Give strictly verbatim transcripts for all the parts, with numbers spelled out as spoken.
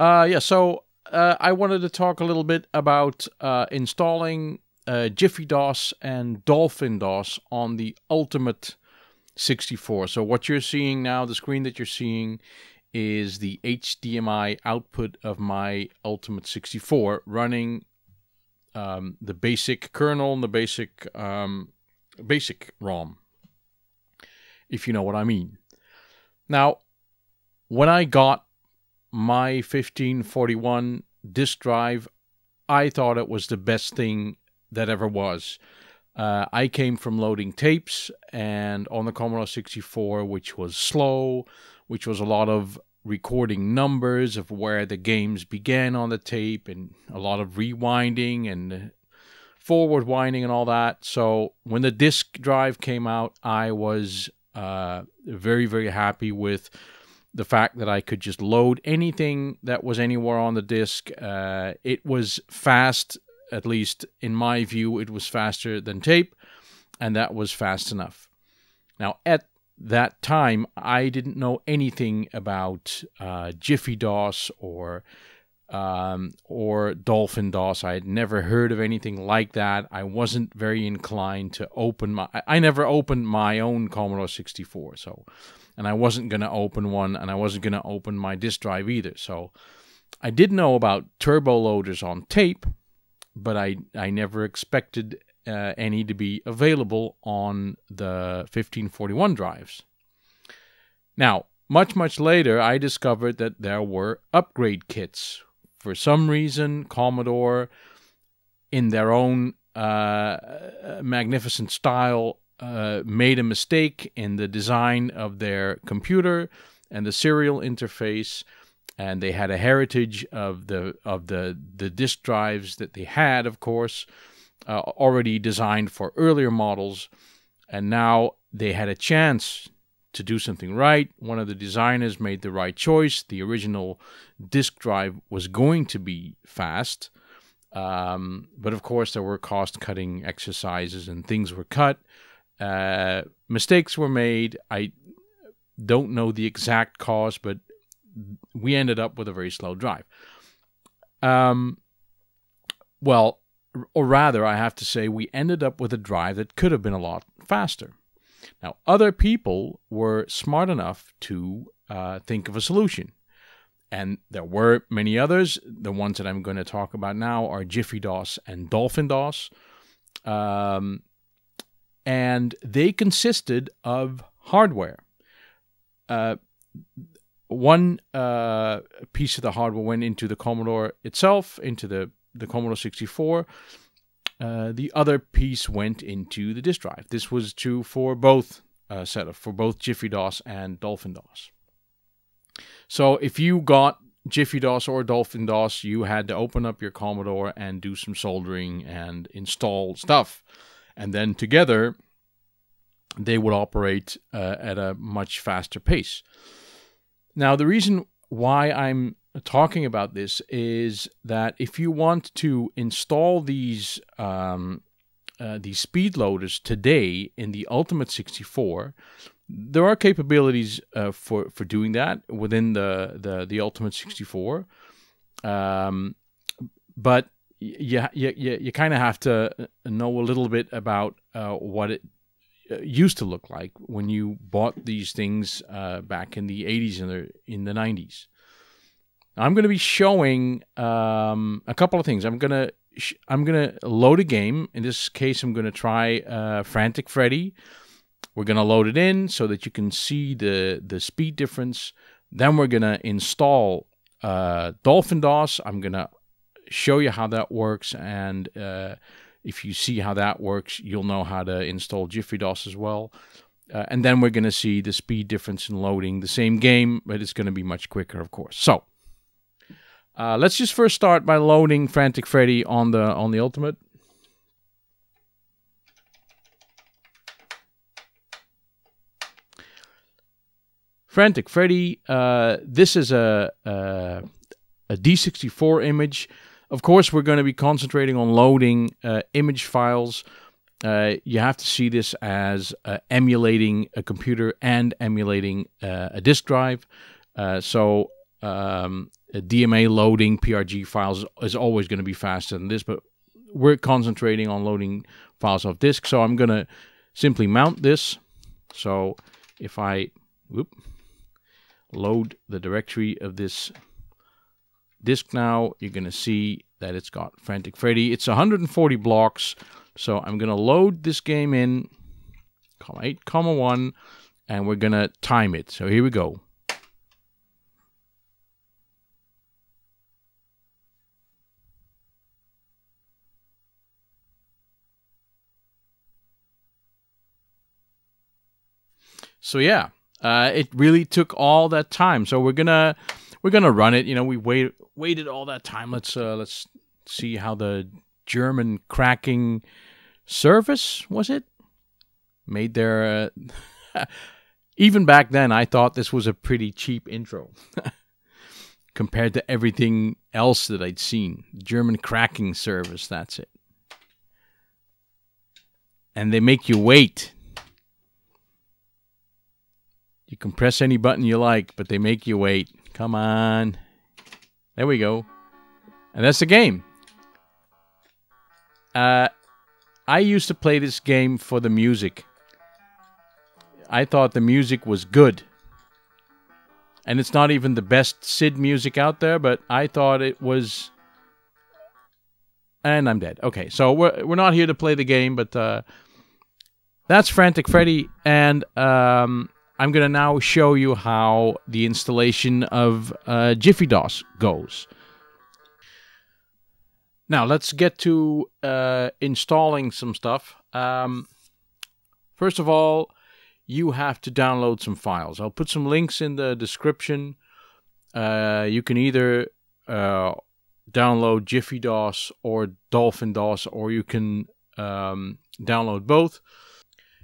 Uh, yeah, so uh, I wanted to talk a little bit about uh, installing uh, JiffyDOS and DolphinDOS on the Ultimate sixty-four. So what you're seeing now, the screen that you're seeing, is the H D M I output of my Ultimate sixty-four running um, the basic kernel and the basic um, basic ROM, if you know what I mean. Now, when I got my fifteen forty-one disk drive, I thought it was the best thing that ever was. Uh, I came from loading tapes, and on the Commodore sixty-four, which was slow, which was a lot of recording numbers of where the games began on the tape, and a lot of rewinding and forward winding and all that. So when the disk drive came out, I was uh, very, very happy with the fact that I could just load anything that was anywhere on the disk. Uh, it was fast. At least in my view, it was faster than tape, and that was fast enough. Now, at that time, I didn't know anything about uh, JiffyDOS or um, or DolphinDOS. I had never heard of anything like that. I wasn't very inclined to open my... I never opened my own Commodore sixty-four, so... And I wasn't going to open one, and I wasn't going to open my disk drive either. So I did know about turbo loaders on tape, but I, I never expected uh, any to be available on the fifteen forty-one drives. Now, much, much later, I discovered that there were upgrade kits. For some reason, Commodore, in their own uh, magnificent style, uh, made a mistake in the design of their computer and the serial interface. And they had a heritage of the of the the disk drives that they had, of course, uh, already designed for earlier models, and now they had a chance to do something right. One of the designers made the right choice. The original disk drive was going to be fast, um, but of course there were cost-cutting exercises and things were cut. Uh, mistakes were made. I don't know the exact cause, but we ended up with a very slow drive. Um, well, or rather, I have to say, we ended up with a drive that could have been a lot faster. Now, other people were smart enough to uh, think of a solution. And there were many others. The ones that I'm going to talk about now are JiffyDOS and DolphinDOS. Um, and they consisted of hardware. Uh One uh, piece of the hardware went into the Commodore itself, into the, the Commodore sixty-four. Uh, the other piece went into the disk drive. This was true for both uh, setup, for both JiffyDOS and DolphinDOS. So if you got JiffyDOS or DolphinDOS, you had to open up your Commodore and do some soldering and install stuff. And then together, they would operate uh, at a much faster pace. Now, the reason why I'm talking about this is that if you want to install these um, uh, these speed loaders today in the Ultimate sixty-four, there are capabilities uh, for for doing that within the the, the Ultimate sixty-four, um, but you you you kind of have to know a little bit about uh, what it used to look like when you bought these things uh, back in the eighties and the, in the nineties. I'm going to be showing um, a couple of things. I'm going to sh I'm going to load a game. In this case, I'm going to try uh, Frantic Freddie. We're going to load it in so that you can see the the speed difference. Then we're going to install uh, DolphinDOS. I'm going to show you how that works, and Uh, if you see how that works, you'll know how to install JiffyDOS as well. Uh, and then we're going to see the speed difference in loading the same game, but it's going to be much quicker, of course. So uh, let's just first start by loading Frantic Freddy on the on the Ultimate. Frantic Freddy. Uh, this is a, a a D sixty-four image. Of course, we're going to be concentrating on loading uh, image files. Uh, you have to see this as uh, emulating a computer and emulating uh, a disk drive. Uh, so um, D M A loading P R G files is always going to be faster than this, but we're concentrating on loading files off disk. So I'm going to simply mount this. So if I whoop, load the directory of this disk now, you're going to see that it's got Frantic Freddy. It's one hundred forty blocks. So I'm going to load this game in, comma eight, comma one, and we're going to time it. So here we go. So yeah, uh, it really took all that time. So we're gonna we're gonna run it. You know, we wait, waited all that time. Let's uh, let's see how the German cracking service was it made their. Uh, even back then, I thought this was a pretty cheap intro compared to everything else that I'd seen. German cracking service. That's it. And they make you wait. You can press any button you like, but they make you wait. Come on. There we go. And that's the game. Uh, I used to play this game for the music. I thought the music was good. And it's not even the best Sid music out there, but I thought it was... And I'm dead. Okay, so we're, we're not here to play the game, but... Uh, that's Frantic Freddy, and... Um, I'm going to now show you how the installation of uh, JiffyDOS goes. Now, let's get to uh, installing some stuff. Um, first of all, you have to download some files. I'll put some links in the description. Uh, you can either uh, download JiffyDOS or DolphinDOS, or you can um, download both.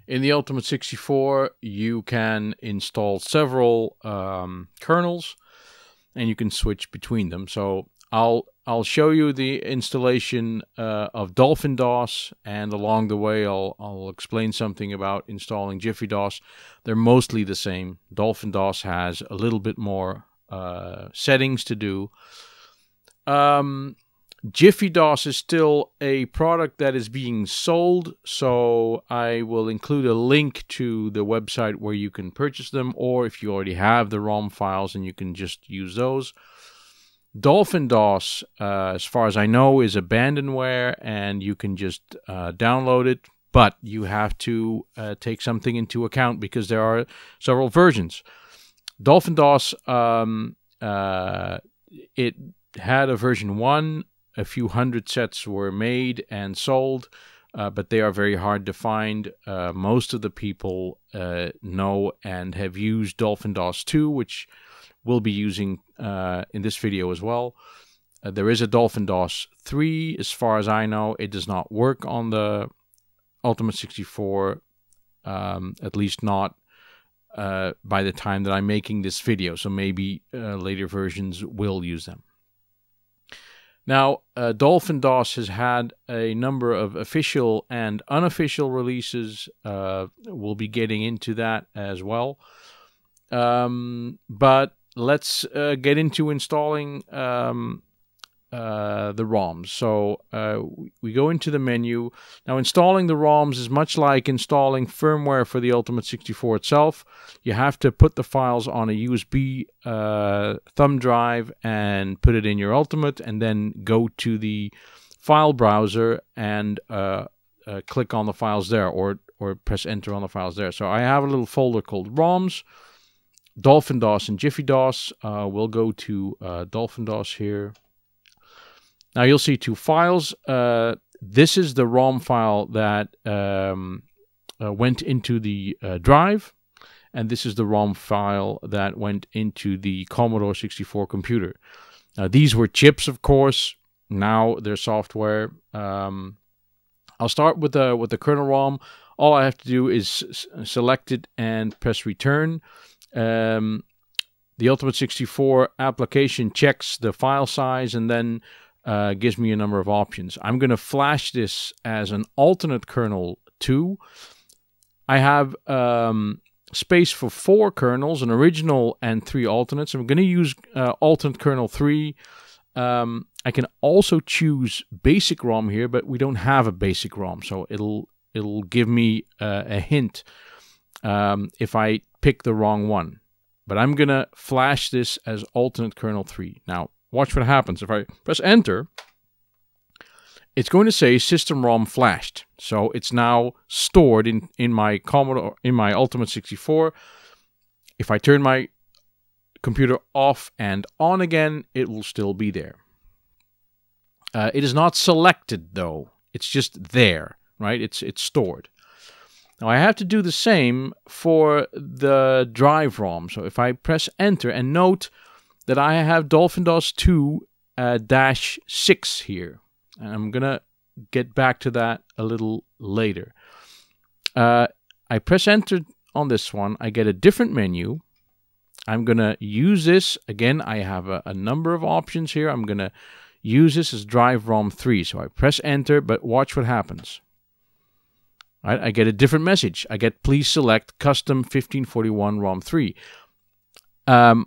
In the Ultimate sixty-four, you can install several um, kernels, and you can switch between them. So I'll I'll show you the installation uh, of DolphinDOS, and along the way I'll I'll explain something about installing JiffyDOS. They're mostly the same. DolphinDOS has a little bit more uh, settings to do. Um, JiffyDOS is still a product that is being sold, so I will include a link to the website where you can purchase them, or if you already have the ROM files and you can just use those. DolphinDOS, uh, as far as I know, is abandonware, and you can just uh, download it, but you have to uh, take something into account because there are several versions. DolphinDOS, um, uh, it had a version one. A few hundred sets were made and sold, uh, but they are very hard to find. Uh, most of the people uh, know and have used DolphinDOS two, which we'll be using uh, in this video as well. Uh, there is a DolphinDOS three. As far as I know, it does not work on the Ultimate sixty-four, um, at least not uh, by the time that I'm making this video. So maybe uh, later versions will use them. Now, uh, DolphinDOS has had a number of official and unofficial releases. Uh, we'll be getting into that as well. Um, but let's uh, get into installing um, uh, the ROMs. So uh, we go into the menu. Now, installing the ROMs is much like installing firmware for the Ultimate sixty-four itself. You have to put the files on a U S B uh, thumb drive and put it in your Ultimate, and then go to the file browser and uh, uh, click on the files there, or or press enter on the files there. So I have a little folder called ROMs, DolphinDOS, and JiffyDOS. Uh, we'll go to uh, DolphinDOS here. Now you'll see two files. Uh, this is the ROM file that um, uh, went into the uh, drive, and this is the ROM file that went into the Commodore sixty-four computer. Now these were chips, of course. Now they're software. Um, I'll start with the with the kernel ROM. All I have to do is s select it and press return. Um, the Ultimate sixty-four application checks the file size and then. Uh, gives me a number of options. I'm going to flash this as an alternate kernel two. I have um, space for four kernels, an original and three alternates. I'm going to use uh, alternate kernel three. Um, I can also choose basic ROM here, but we don't have a basic ROM, so it'll it'll give me uh, a hint um, if I pick the wrong one. But I'm going to flash this as alternate kernel three. Now, watch what happens. If I press enter, it's going to say system ROM flashed. So it's now stored in, in my Commodore, in my Ultimate sixty-four. If I turn my computer off and on again, it will still be there. Uh, it is not selected though. It's just there, right? It's, it's stored. Now I have to do the same for the drive ROM. So if I press enter, and note that I have DolphinDOS two dash six here. And I'm going to get back to that a little later. Uh, I press enter on this one. I get a different menu. I'm going to use this. Again, I have a, a number of options here. I'm going to use this as drive ROM three. So I press enter, but watch what happens. Right, I get a different message. I get please select custom fifteen forty-one ROM three. Um,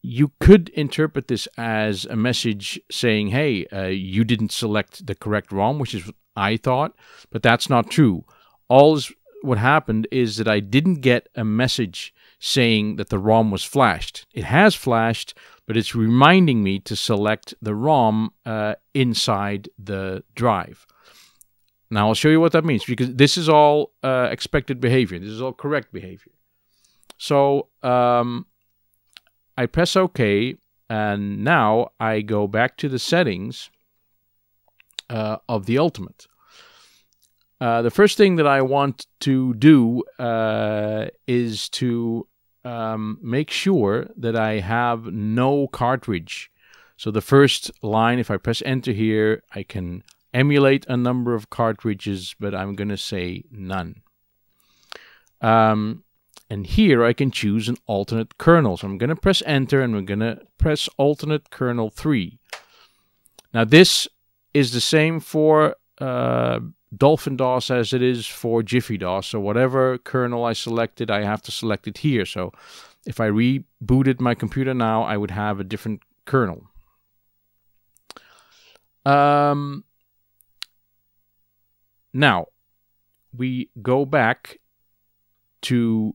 you could interpret this as a message saying, hey, uh, you didn't select the correct ROM, which is what I thought, but that's not true. All is, what happened is that I didn't get a message saying that the ROM was flashed. It has flashed, but it's reminding me to select the ROM uh, inside the drive. Now, I'll show you what that means, because this is all uh, expected behavior. This is all correct behavior. So, um, I press OK, and now I go back to the settings uh, of the Ultimate. Uh, the first thing that I want to do uh, is to um, make sure that I have no cartridge. So the first line, if I press enter here, I can emulate a number of cartridges, but I'm going to say none. Um, and here I can choose an alternate kernel. So I'm going to press enter, and we're going to press alternate kernel three. Now this is the same for uh, DolphinDOS as it is for JiffyDOS. So whatever kernel I selected, I have to select it here. So if I rebooted my computer now, I would have a different kernel. Um... Now, we go back to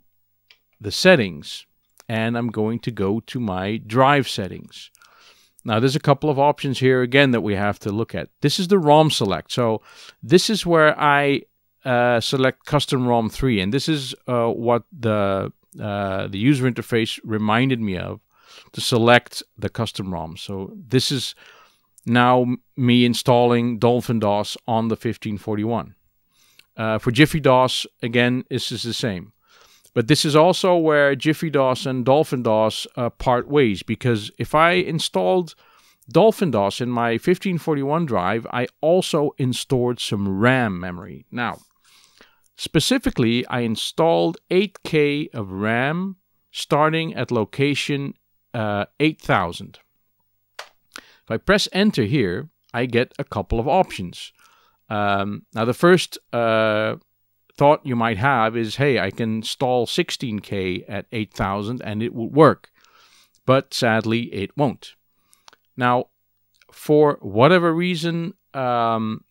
the settings, and I'm going to go to my drive settings. Now, there's a couple of options here, again, that we have to look at. This is the ROM select. So this is where I uh, select custom ROM three, and this is uh, what the, uh, the user interface reminded me of, to select the custom ROM. So this is now me installing DolphinDOS on the fifteen forty-one. Uh, for JiffyDOS, again, this is the same. But this is also where JiffyDOS and DolphinDOS uh, part ways, because if I installed DolphinDOS in my fifteen forty-one drive, I also installed some RAM memory. Now, specifically, I installed eight K of RAM starting at location uh, eight thousand. If I press enter here, I get a couple of options. Um, now, the first uh, thought you might have is, hey, I can install sixteen K at eight thousand and it will work. But sadly, it won't. Now, for whatever reason, um,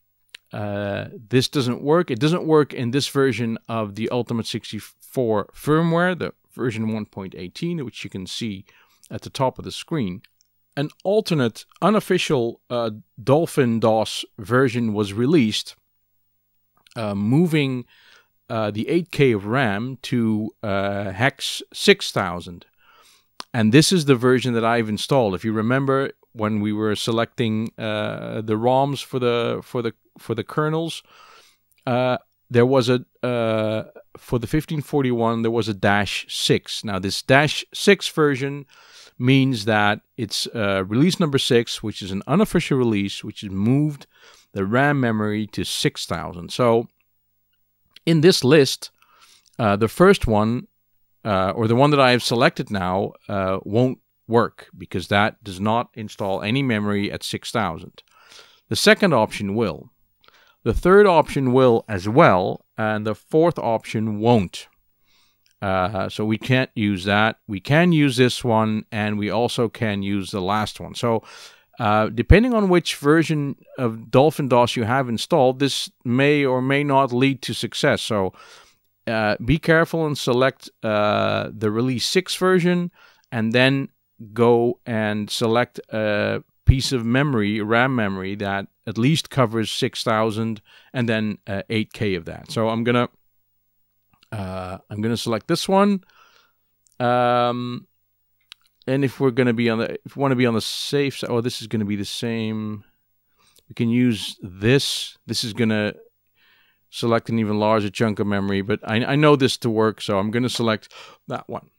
uh, this doesn't work. It doesn't work in this version of the Ultimate sixty-four firmware, the version one point eighteen, which you can see at the top of the screen. An alternate, unofficial uh, DolphinDOS version was released, uh, moving uh, the eight K of RAM to uh, hex six thousand. And this is the version that I've installed. If you remember, when we were selecting uh, the ROMs for the for the for the kernels, uh, there was a uh, for the fifteen forty-one there was a dash six. Now this dash six version means that it's uh, release number six, which is an unofficial release, which has moved the RAM memory to six thousand. So in this list, uh, the first one, uh, or the one that I have selected now, uh, won't work, because that does not install any memory at six thousand. The second option will. The third option will as well, and the fourth option won't. Uh, so we can't use that. We can use this one, and we also can use the last one. So uh, depending on which version of DolphinDOS you have installed, this may or may not lead to success. So uh, be careful and select uh, the Release six version, and then go and select a piece of memory, RAM memory, that at least covers six thousand and then uh, eight K of that. So I'm gonna uh, I'm gonna select this one, um, and if we're gonna be on the if we want to be on the safe side, oh, this is gonna be the same. We can use this. This is gonna select an even larger chunk of memory, but I, I know this to work, so I'm gonna select that one.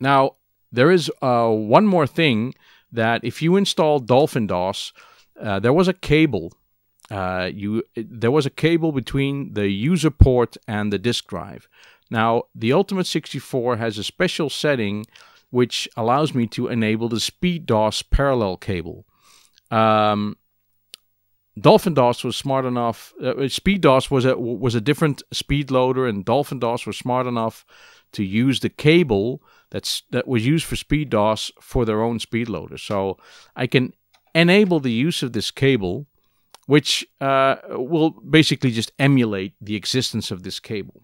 Now, there is uh, one more thing, that if you install DolphinDOS, uh, there was a cable. Uh, you there was a cable between the user port and the disk drive. Now, the Ultimate sixty-four has a special setting which allows me to enable the SpeedDOS parallel cable. Um, DolphinDOS was smart enough. Uh, SpeedDOS was a was a different speed loader, and DolphinDOS was smart enough to use the cable that's that was used for SpeedDOS for their own speed loader. So I can enable the use of this cable, which uh, will basically just emulate the existence of this cable.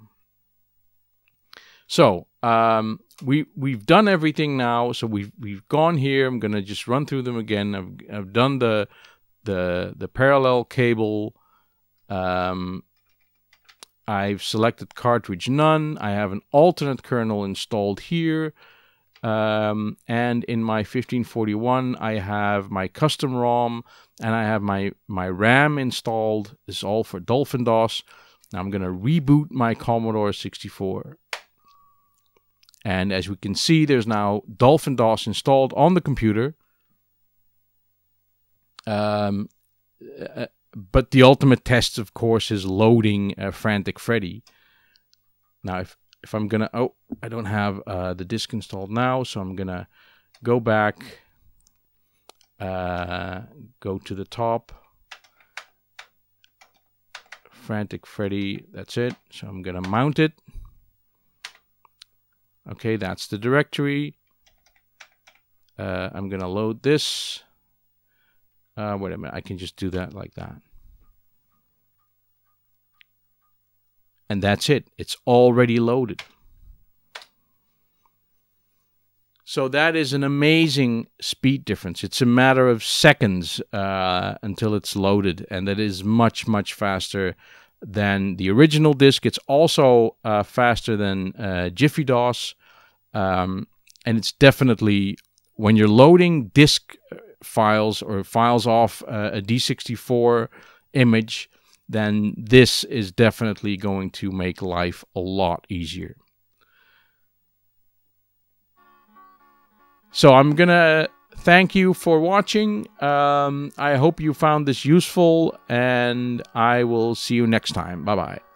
So um, we we've done everything now. So we've we've gone here. I'm gonna just run through them again. I've I've done the the the parallel cable. Um, I've selected cartridge none. I have an alternate kernel installed here, um, and in my fifteen forty-one, I have my custom ROM, and I have my my RAM installed. This is all for DolphinDOS. Now I'm gonna reboot my Commodore sixty-four, and as we can see, there's now DolphinDOS installed on the computer. Um. Uh, But the ultimate test, of course, is loading uh, Frantic Freddie. Now, if, if I'm going to... Oh, I don't have uh, the disk installed now, so I'm going to go back, uh, go to the top, Frantic Freddie, that's it. So I'm going to mount it. Okay, that's the directory. Uh, I'm going to load this. Uh, wait a minute, I can just do that like that. And that's it. It's already loaded. So that is an amazing speed difference. It's a matter of seconds uh, until it's loaded. And that is much, much faster than the original disk. It's also uh, faster than uh, JiffyDOS. Um, and it's definitely, when you're loading disk files or files off uh, a D sixty-four image, then this is definitely going to make life a lot easier. So I'm gonna thank you for watching. Um, I hope you found this useful, and I will see you next time. Bye-bye.